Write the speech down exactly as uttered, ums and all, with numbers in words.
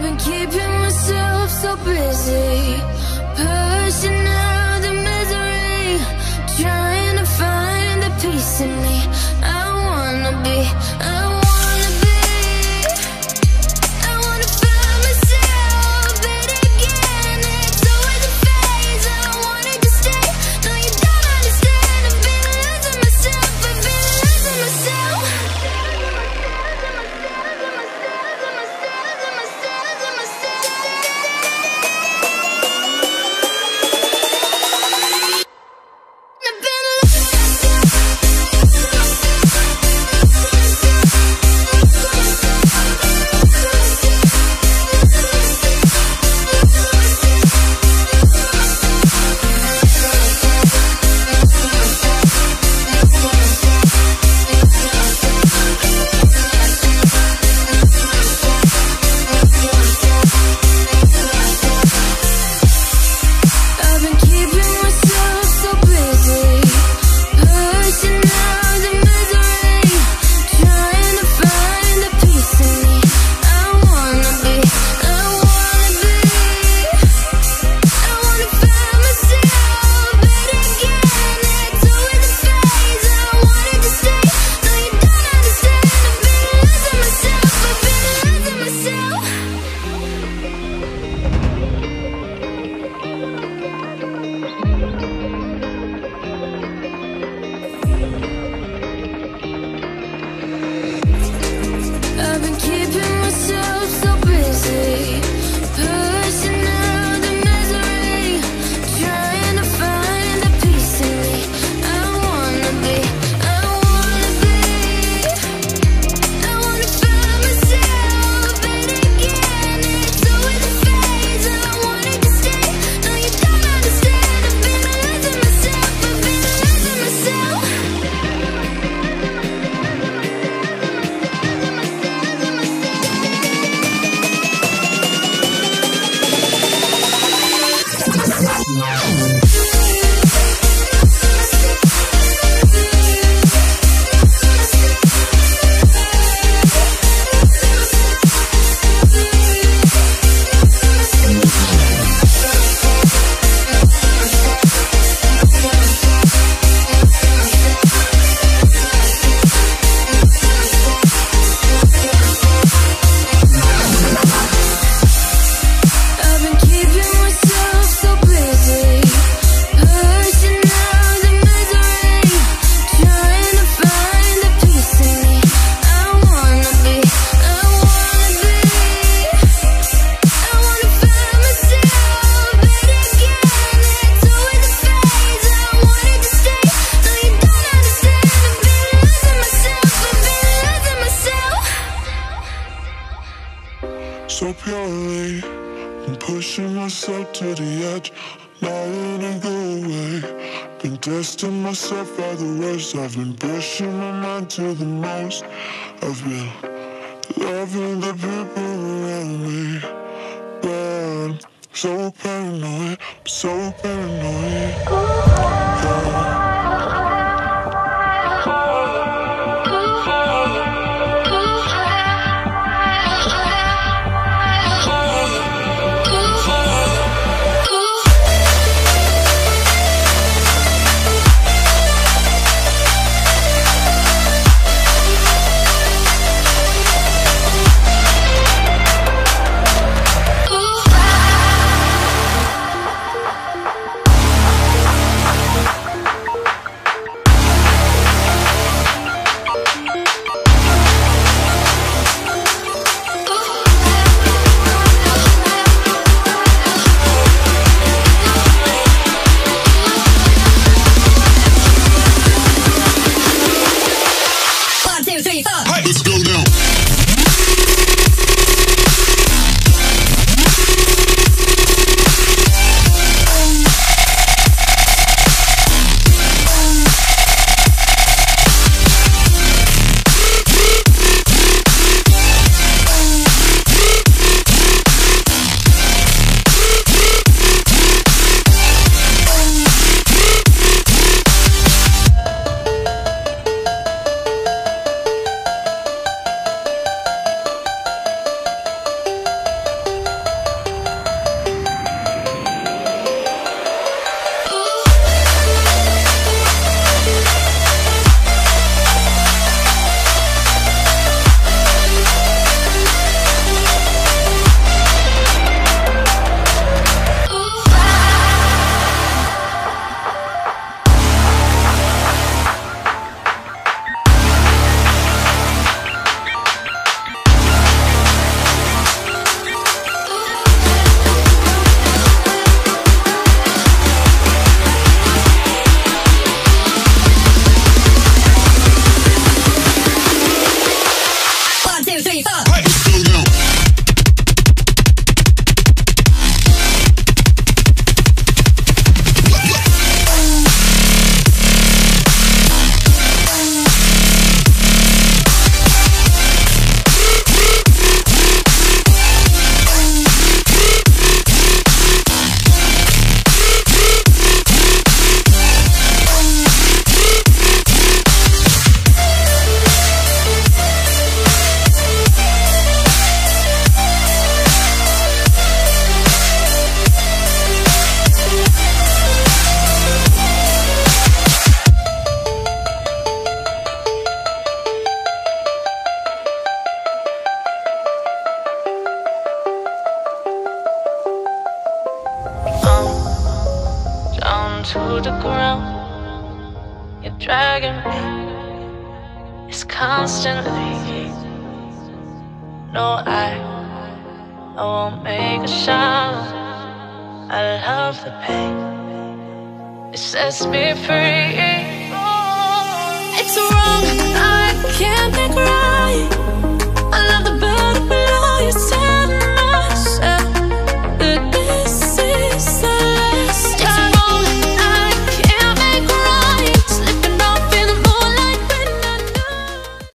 I've been keeping myself so busy, pushing out the misery, trying to find the peace in me. I wanna be, I wanna so purely, been pushing myself to the edge, not letting go away. Been testing myself by the worst. I've been pushing my mind to the most. I've been loving the people around me, but so paranoid, so paranoid. Yeah. to the ground. You're dragging me, it's constantly. No, I, I won't make a sound. I love the pain, it sets me free. It's a